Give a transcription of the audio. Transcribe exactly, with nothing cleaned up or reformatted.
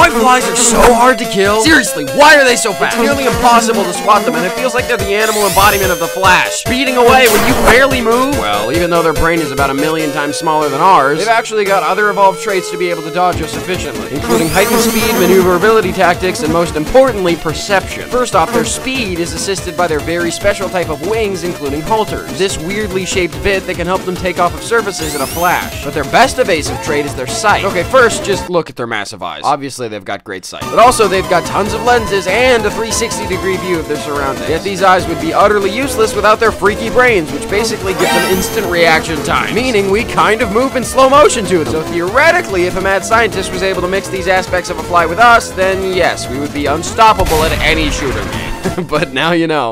White flies are so hard to kill. Seriously, why are they so fast? It's nearly impossible to spot them, and it feels like they're the animal embodiment of the Flash. Speeding away when you barely move? Well, even though their brain is about a million times smaller than ours, they've actually got other evolved traits to be able to dodge us efficiently, including heightened speed, maneuverability tactics, and most importantly, perception. First off, their speed is assisted by their very special type of wings, including halters. This weirdly shaped bit that can help them take off of surfaces in a flash. But their best evasive trait is their sight. Okay, first, just look at their massive eyes. Obviously, they've got great sight. But also, they've got tons of lenses and a three sixty degree view of their surroundings. Yet these eyes would be utterly useless without their freaky brains, which basically gives them instant reaction time, meaning we kind of move in slow motion to them. So theoretically, if a mad scientist was able to mix these aspects of a fly with us, then yes, we would be unstoppable at any shooter game. But now you know.